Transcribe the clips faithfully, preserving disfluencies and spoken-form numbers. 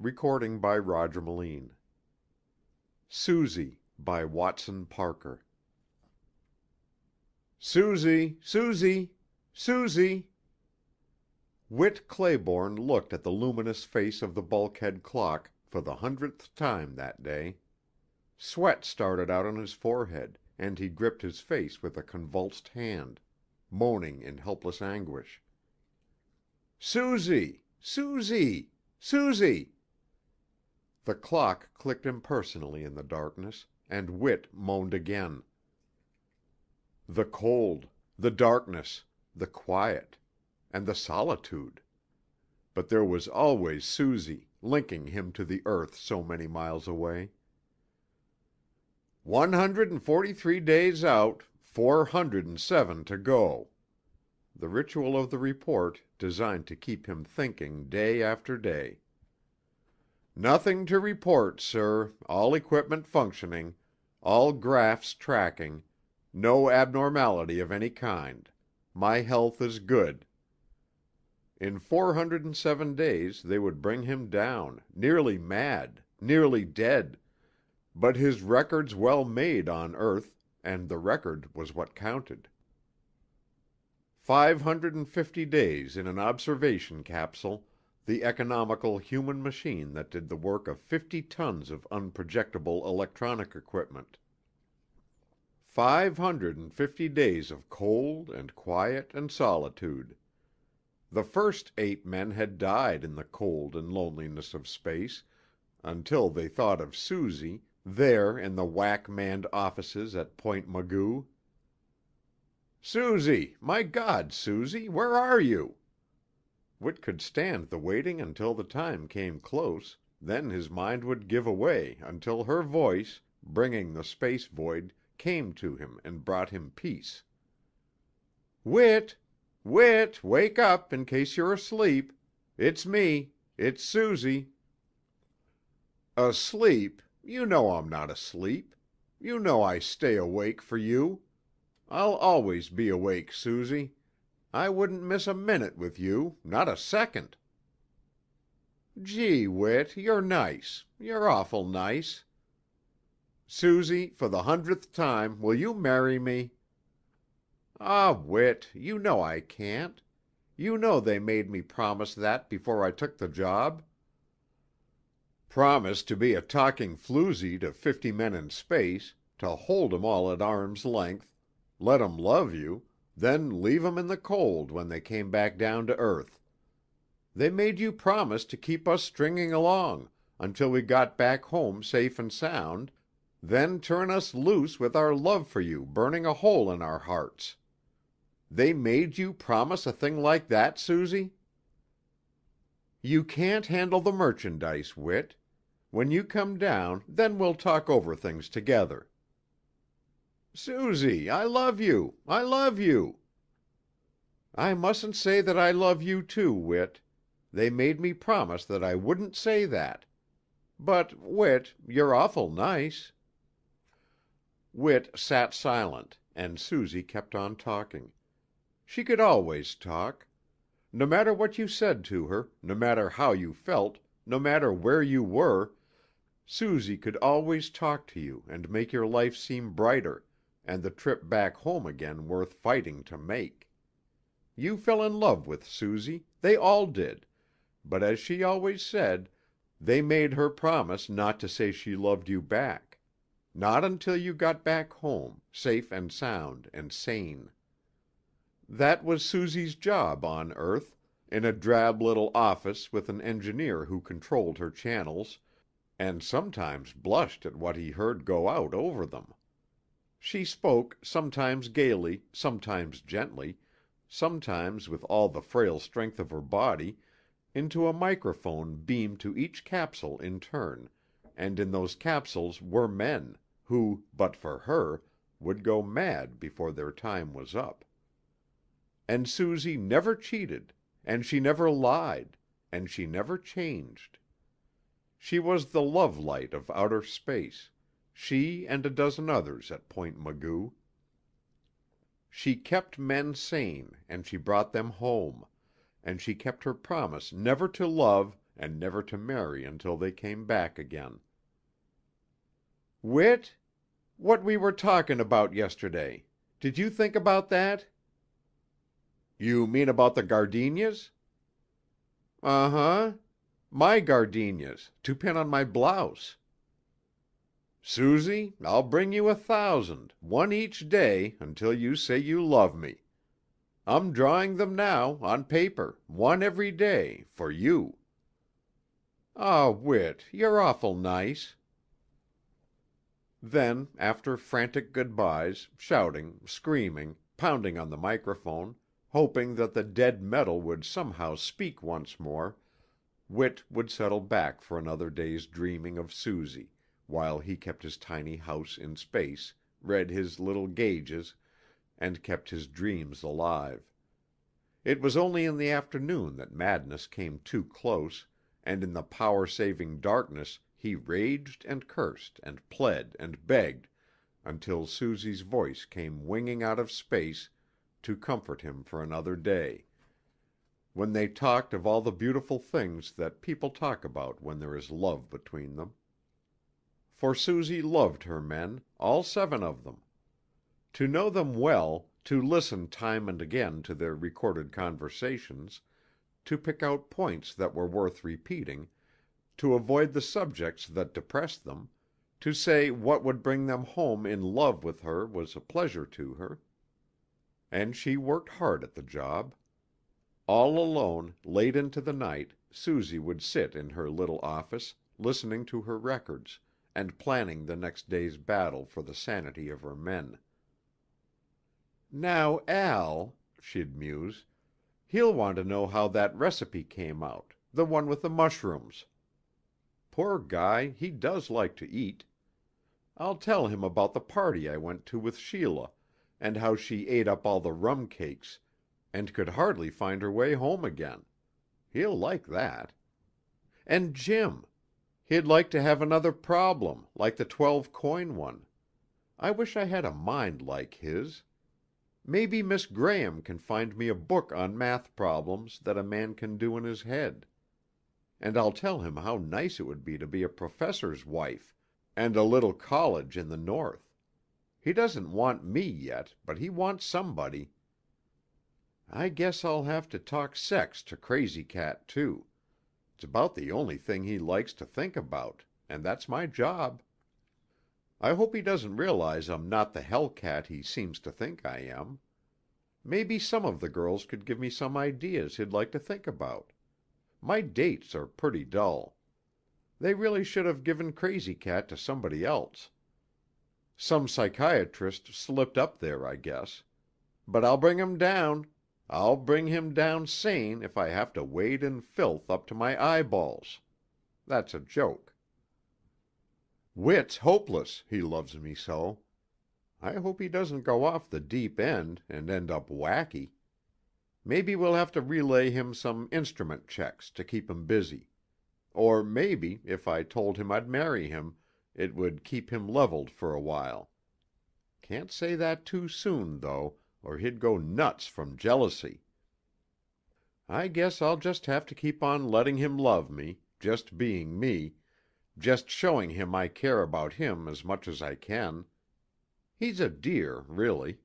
Recording by Roger Moline. Susie by Watson Parker. Susie! Susie! Susie! Whit Claiborne looked at the luminous face of the bulkhead clock for the hundredth time that day. Sweat started out on his forehead, and he gripped his face with a convulsed hand, moaning in helpless anguish. Susie! Susie! Susie! The clock clicked impersonally in the darkness, and Whit moaned again. The cold, the darkness, the quiet, and the solitude. But there was always Susie, linking him to the earth so many miles away. One hundred and forty-three days out, four hundred and seven to go. The ritual of the report designed to keep him thinking day after day. Nothing to report, sir. All equipment functioning. All graphs tracking. No abnormality of any kind. My health is good. In four hundred seven days they would bring him down, nearly mad, nearly dead, but his record's well made on Earth, and the record was what counted. five hundred fifty days in an observation capsule, the economical human machine that did the work of fifty tons of unprojectable electronic equipment. Five hundred and fifty days of cold and quiet and solitude. The first ape men had died in the cold and loneliness of space until they thought of Susie there in the W A C manned offices at Point Mugu. Susie! My God, Susie! Where are you? Whit could stand the waiting until the time came close, then his mind would give away until her voice, bringing the space void, came to him and brought him peace. Whit! Whit! Wake up in case you're asleep. It's me. It's Susie. Asleep? You know I'm not asleep. You know I stay awake for you. I'll always be awake, Susie. I wouldn't miss a minute with you, not a second. Gee, Whit, you're nice. You're awful nice. Susie, for the hundredth time, will you marry me? Ah, Whit, you know I can't. You know they made me promise that before I took the job. Promise to be a talking floozy to fifty men in space, to hold 'em all at arm's length, let 'em love you, then leave 'em in the cold when they came back down to Earth. They made you promise to keep us stringing along until we got back home safe and sound, then turn us loose with our love for you burning a hole in our hearts. They made you promise a thing like that, Susie? You can't handle the merchandise, Whit. When you come down, then we'll talk over things together. Susie, I love you! I love you! I mustn't say that I love you too, Whit. They made me promise that I wouldn't say that. But, Whit, you're awful nice. Whit sat silent, and Susie kept on talking. She could always talk. No matter what you said to her, no matter how you felt, no matter where you were, Susie could always talk to you and make your life seem brighter, and the trip back home again worth fighting to make. You fell in love with Susie, they all did, but as she always said, they made her promise not to say she loved you back. Not until you got back home, safe and sound and sane. That was Susie's job on Earth, in a drab little office with an engineer who controlled her channels, and sometimes blushed at what he heard go out over them. She spoke sometimes gaily, sometimes gently, sometimes with all the frail strength of her body, into a microphone beamed to each capsule in turn, and in those capsules were men who, but for her, would go mad before their time was up. And Susie never cheated, and she never lied, and she never changed. She was the love light of outer space, she and a dozen others at Point Mugu. She kept men sane, and she brought them home, and she kept her promise never to love and never to marry until they came back again. "Whit? What we were talking about yesterday. Did you think about that?" "You mean about the gardenias?" "Uh-huh. My gardenias, to pin on my blouse." "Susie, I'll bring you a thousand, one each day, until you say you love me. I'm drawing them now, on paper, one every day, for you." "Aw, Whit, you're awful nice." Then, after frantic goodbyes, shouting, screaming, pounding on the microphone, hoping that the dead metal would somehow speak once more, Whit would settle back for another day's dreaming of Susie, while he kept his tiny house in space, read his little gauges, and kept his dreams alive. It was only in the afternoon that madness came too close, and in the power-saving darkness he raged and cursed and pled and begged until Susie's voice came winging out of space to comfort him for another day, when they talked of all the beautiful things that people talk about when there is love between them. For Susie loved her men, all seven of them. To know them well, to listen time and again to their recorded conversations, to pick out points that were worth repeating, to avoid the subjects that depressed them, to say what would bring them home in love with her was a pleasure to her. And she worked hard at the job. All alone, late into the night, Susie would sit in her little office, listening to her records, and planning the next day's battle for the sanity of her men. "Now, Al," she'd muse, "he'll want to know how that recipe came out, the one with the mushrooms. Poor guy, he does like to eat. I'll tell him about the party I went to with Sheila, and how she ate up all the rum cakes, and could hardly find her way home again. He'll like that. And Jim. He'd like to have another problem, like the twelve-coin one. I wish I had a mind like his. Maybe Miss Graham can find me a book on math problems that a man can do in his head. And I'll tell him how nice it would be to be a professor's wife, and a little college in the North. He doesn't want me yet, but he wants somebody. I guess I'll have to talk sex to Crazy Cat, too. It's about the only thing he likes to think about, and that's my job. I hope he doesn't realize I'm not the hellcat he seems to think I am. Maybe some of the girls could give me some ideas he'd like to think about. My dates are pretty dull. They really should have given Crazy Cat to somebody else. Some psychiatrist slipped up there, I guess. But I'll bring him down. I'll bring him down sane if I have to wade in filth up to my eyeballs. That's a joke. Whit's hopeless, he loves me so. I hope he doesn't go off the deep end and end up wacky. Maybe we'll have to relay him some instrument checks to keep him busy. Or maybe, if I told him I'd marry him, it would keep him leveled for a while. Can't say that too soon, though, or he'd go nuts from jealousy. I guess I'll just have to keep on letting him love me, just being me, just showing him I care about him as much as I can. He's a dear, really.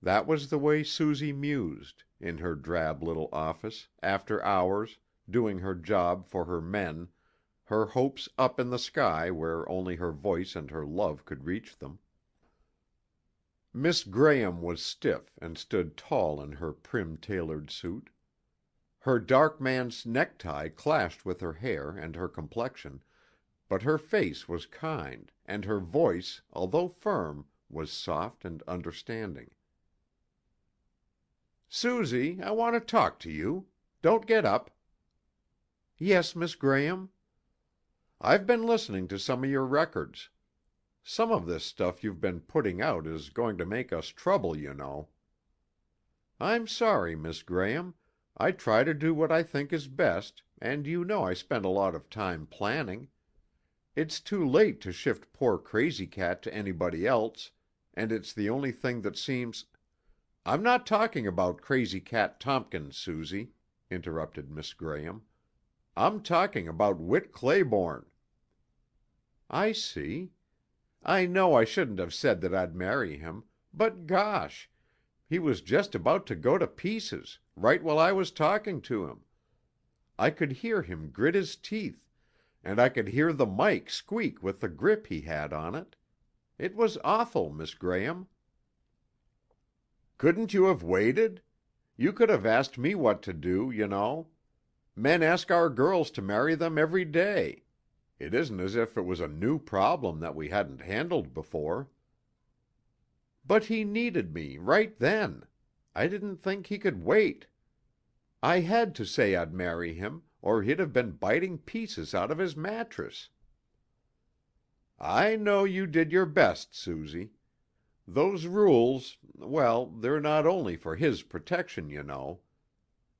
That was the way Susie mused, in her drab little office, after hours, doing her job for her men, her hopes up in the sky where only her voice and her love could reach them. Miss Graham was stiff and stood tall in her prim-tailored suit. Her dark man's necktie clashed with her hair and her complexion, but her face was kind, and her voice, although firm, was soft and understanding. "Susie, I want to talk to you. Don't get up." "Yes, Miss Graham." "I've been listening to some of your records. Some of this stuff you've been putting out is going to make us trouble, you know." "I'm sorry, Miss Graham. I try to do what I think is best, and you know I spend a lot of time planning. It's too late to shift poor Crazy Cat to anybody else, and it's the only thing that seems—" "I'm not talking about Crazy Cat Tompkins, Susie," interrupted Miss Graham, I'm talking about Whit Claiborne." "I see. I know I shouldn't have said that I'd marry him, but gosh, he was just about to go to pieces, right while I was talking to him. I could hear him grit his teeth, and I could hear the mic squeak with the grip he had on it. It was awful, Miss Graham." "Couldn't you have waited? You could have asked me what to do, you know. Men ask our girls to marry them every day. It isn't as if it was a new problem that we hadn't handled before." "But he needed me right then. I didn't think he could wait. I had to say I'd marry him, or he'd have been biting pieces out of his mattress." "I know you did your best, Susie. Those rules, well, they're not only for his protection, you know.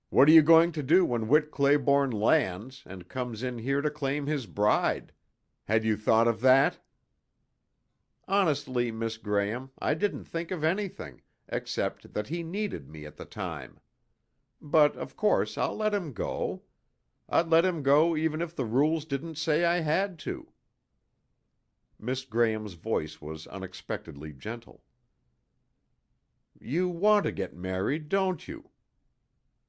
What are you going to do when Whit Claiborne lands and comes in here to claim his bride? Had you thought of that?" "Honestly, Miss Graham, I didn't think of anything, except that he needed me at the time. But, of course, I'll let him go. I'd let him go even if the rules didn't say I had to." Miss Graham's voice was unexpectedly gentle. "You want to get married, don't you?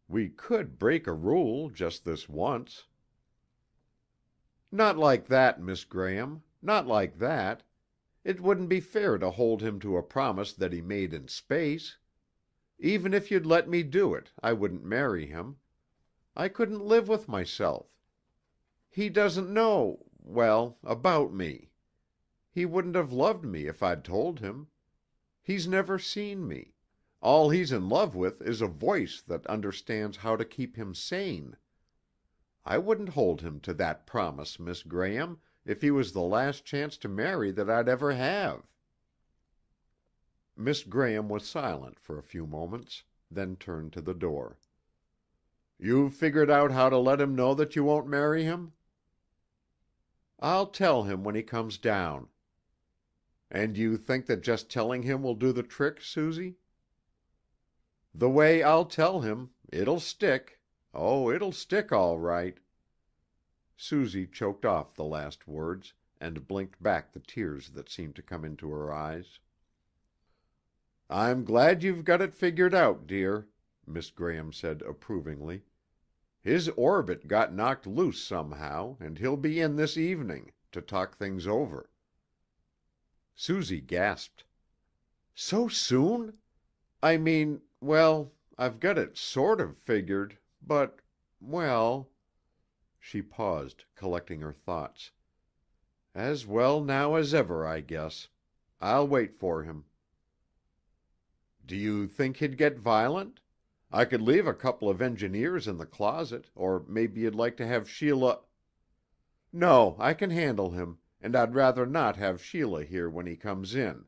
We could break a rule just this once." "Not like that, Miss Graham, not like that. It wouldn't be fair to hold him to a promise that he made in space. Even if you'd let me do it, I wouldn't marry him. I couldn't live with myself. He doesn't know, well, about me. He wouldn't have loved me if I'd told him. He's never seen me. All he's in love with is a voice that understands how to keep him sane. I wouldn't hold him to that promise, Miss Graham, if he was the last chance to marry that I'd ever have." Miss Graham was silent for a few moments, then turned to the door. "You've figured out how to let him know that you won't marry him?" "I'll tell him when he comes down." "And you think that just telling him will do the trick, Susie?" "The way I'll tell him, it'll stick. Oh, it'll stick all right." Susie choked off the last words and blinked back the tears that seemed to come into her eyes. "I'm glad you've got it figured out, dear," Miss Graham said approvingly. "His orbit got knocked loose somehow, and he'll be in this evening, to talk things over." Susie gasped. "So soon? I mean... Well, I've got it sort of figured, but, well," she paused, collecting her thoughts. "As well now as ever, I guess. I'll wait for him." "Do you think he'd get violent? I could leave a couple of engineers in the closet, or maybe you'd like to have Sheila—" "No, I can handle him, and I'd rather not have Sheila here when he comes in.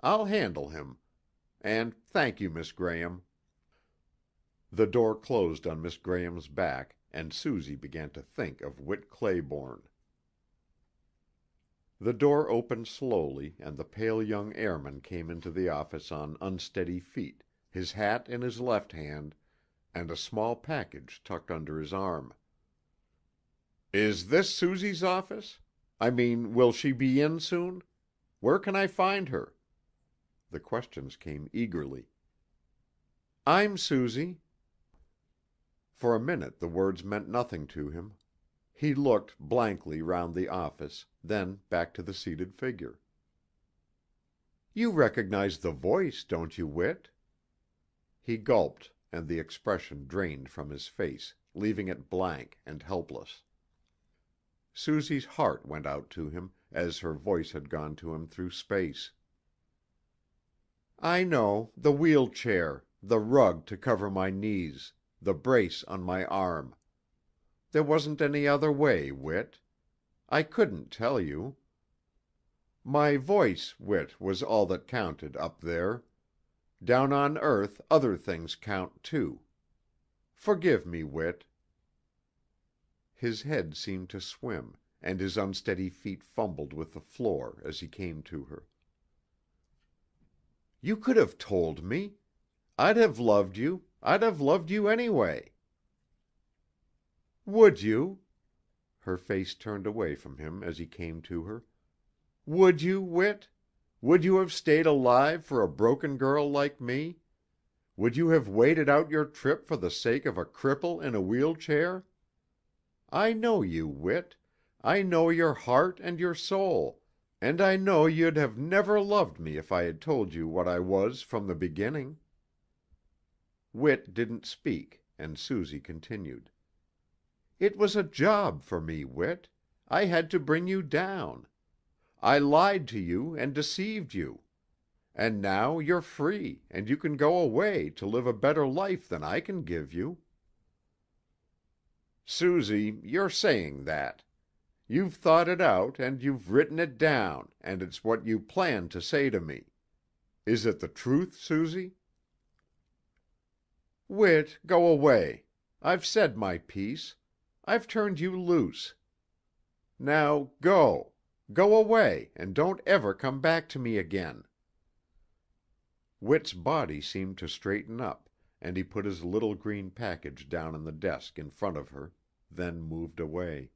I'll handle him. And thank you, Miss Graham." The door closed on Miss Graham's back, and Susie began to think of Whit Claiborne. The door opened slowly, and the pale young airman came into the office on unsteady feet, his hat in his left hand, and a small package tucked under his arm. "Is this Susie's office? I mean, will she be in soon? Where can I find her?" The questions came eagerly. "I'm Susie." For a minute the words meant nothing to him. He looked blankly round the office, then back to the seated figure. "You recognize the voice, don't you, Whit?" He gulped, and the expression drained from his face, leaving it blank and helpless. Susie's heart went out to him, as her voice had gone to him through space. "I know, the wheelchair, the rug to cover my knees, the brace on my arm. There wasn't any other way, Whit. I couldn't tell you. My voice, Whit, was all that counted up there. Down on earth other things count, too. Forgive me, Whit." His head seemed to swim, and his unsteady feet fumbled with the floor as he came to her. "You could have told me. I'd have loved you. I'd have loved you anyway." "Would you?" Her face turned away from him as he came to her. "Would you, Whit? Would you have stayed alive for a broken girl like me? Would you have waited out your trip for the sake of a cripple in a wheel chair? I know you, Whit. I know your heart and your soul, and I know you'd have never loved me if I had told you what I was from the beginning." Whit didn't speak, and Suzy continued. "It was a job for me, Whit. I had to bring you down. I lied to you and deceived you. And now you're free, and you can go away to live a better life than I can give you." "Suzy, you're saying that. You've thought it out, and you've written it down, and it's what you planned to say to me. Is it the truth, Suzy?" "Whit, go away. I've said my piece. I've turned you loose. Now go. Go away, and don't ever come back to me again." Whit's body seemed to straighten up, and he put his little green package down on the desk in front of her, then moved away.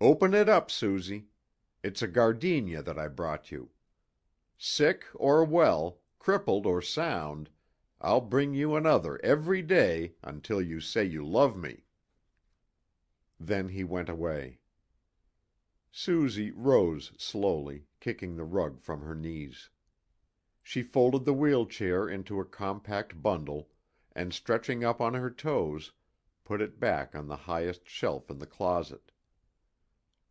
"Open it up, Suzy. It's a gardenia that I brought you. Sick or well, crippled or sound, I'll bring you another every day until you say you love me." Then he went away. Suzy rose slowly, kicking the rug from her knees. She folded the wheelchair into a compact bundle, and stretching up on her toes, put it back on the highest shelf in the closet.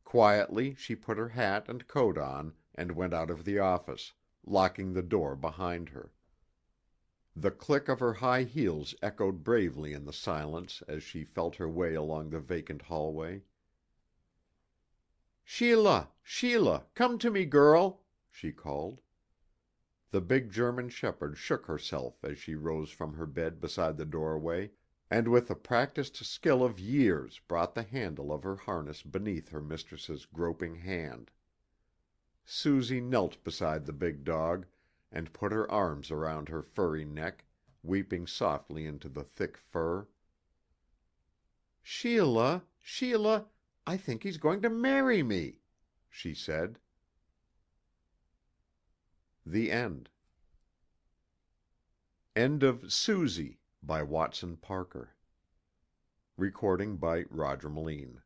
Quietly she put her hat and coat on and went out of the office, locking the door behind her. The click of her high heels echoed bravely in the silence as she felt her way along the vacant hallway. "Sheila, Sheila, come to me, girl," she called. The big German shepherd shook herself as she rose from her bed beside the doorway, and with the practiced skill of years brought the handle of her harness beneath her mistress's groping hand. Suzy knelt beside the big dog and put her arms around her furry neck, weeping softly into the thick fur. "Sheila, Sheila, I think he's going to marry me," she said. The End. End of Suzy by Watson Parker. Recording by Roger Moline.